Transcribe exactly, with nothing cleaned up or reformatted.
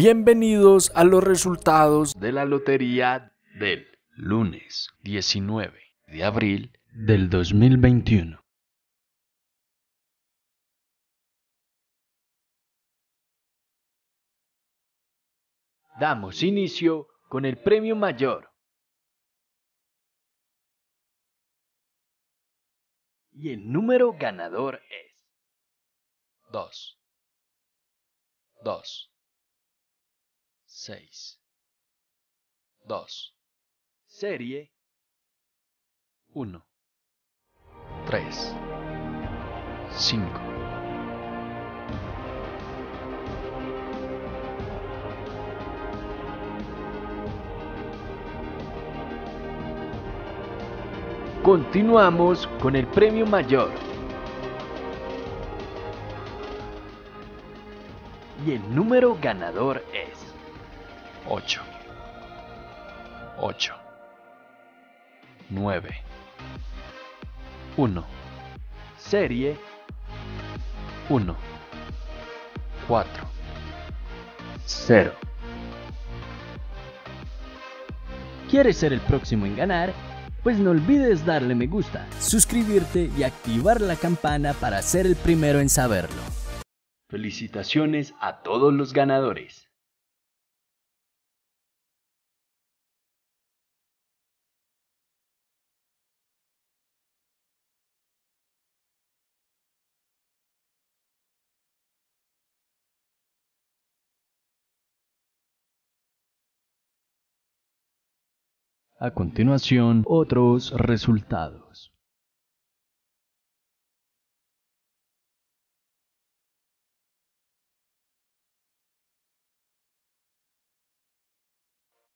Bienvenidos a los resultados de la lotería del lunes diecinueve de abril del dos mil veintiuno. Damos inicio con el premio mayor. Y el número ganador es dos, dos, seis, dos, serie uno, tres, cinco. Continuamos con el premio mayor. Y el número ganador es ocho, ocho, nueve, uno, serie uno, cuatro, cero. ¿Quieres ser el próximo en ganar? Pues no olvides darle me gusta, suscribirte y activar la campana para ser el primero en saberlo. Felicitaciones a todos los ganadores. A continuación, otros resultados.